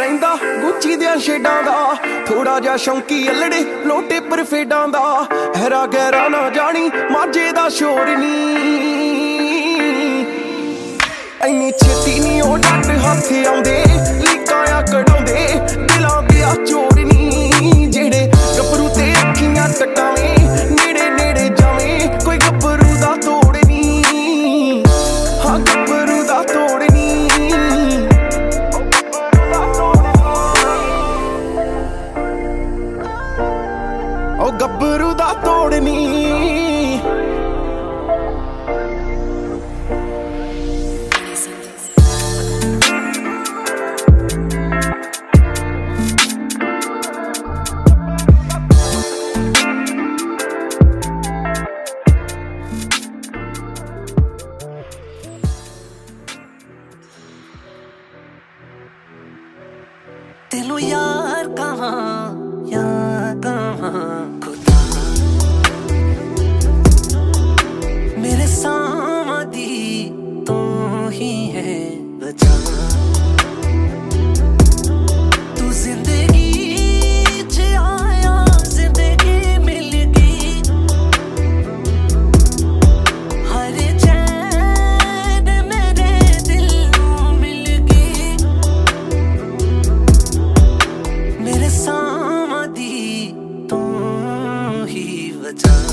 रहिंदा गुच्ची दियां शेडां दा थोड़ा जा शौंकी अलड़े लोटे पर फेडां दा हैरा गैरा ना जानी माजे दा शोर नी इन्नी छेती नी ओ डट हाथे आउंदे लीकां कढाउंदे दिलां दिया चोर नी जेड़े गभरू ते अखियां टकावे नेड़े नेड़े जावे कोई गभरू दा तोड़ नी हां गभरू दा तोड़ नी ओ गभरू दा तोड़ नी तेनू यार कहाँ खुदा मेरे सामने तू ही है वजह तू जिंदगी च आया जिंदगी मिल गई हर चैन मेरे दिल नूं मिल गई मेरे सामने तू ही वजह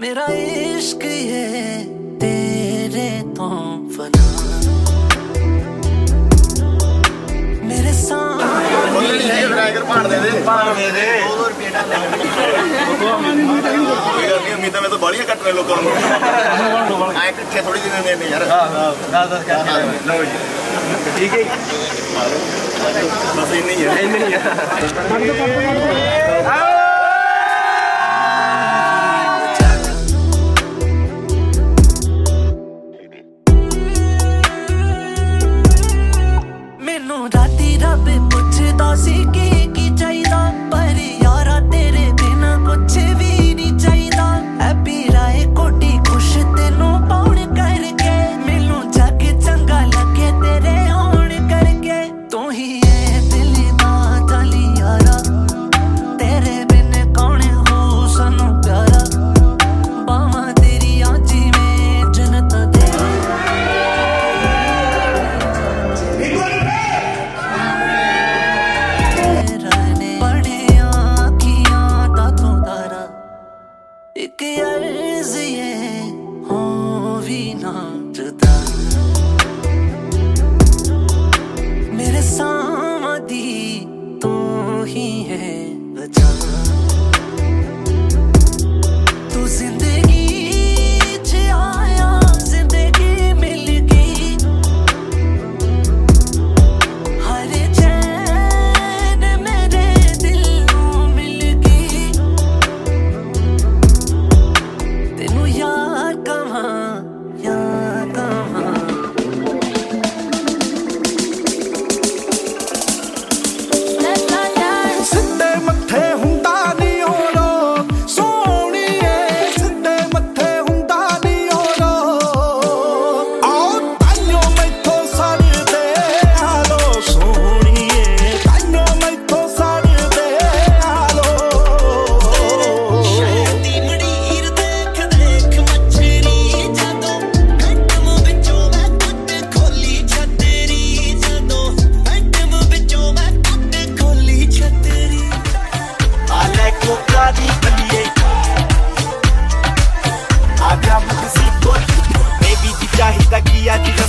मेरा इश्क ये तेरे तो फना मेरे सामने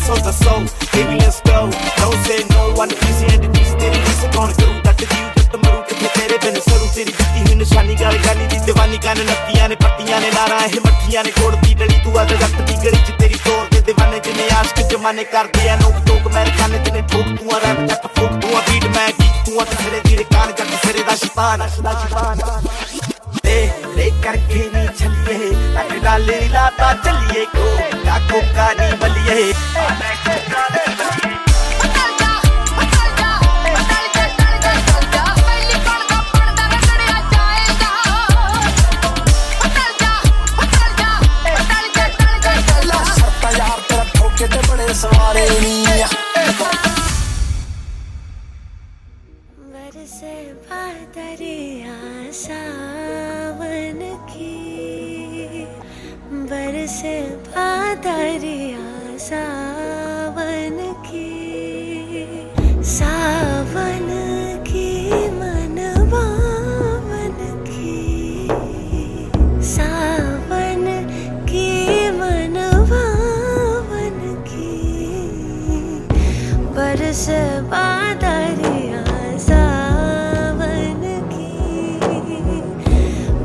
on the soul. Baby, let's go. Don't say no, I'm easy and easy. तेरी किसी कौन करूँ तट दियो जब तुम मरूँ कितने तेरे बिन सरूँ तेरी जितनी हुई निशानी गाली गाली दी दीवानी काने नतियाँ ने पत्तियाँ ने नारा है मठियाँ ने कोड दी डली तू आज रक्त दी गली जितेरी तोड़ दे दीवाने जिन्हें आज के जमाने कर दिया नोक टोक मेरे खाने तेरे ठोक तू रैप जट फोक तू बीट मैं गीत तू तेरे तेरे कान जट तेरे दाशिपान ले करके नी चलिए लग डाले लाता चलिए को काको कानी बलिए यार तेरा ठोके ते बड़े सवारे बरसे बादरिया सावन की बरसे बादरिया सावन की सावन की मनवावन की सावन की मनवावन की बरसे बादरिया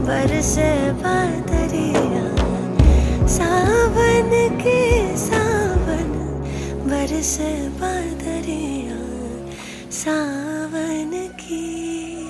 बरसे बादरिया सावन के सावन बरसे बादरिया सावन की।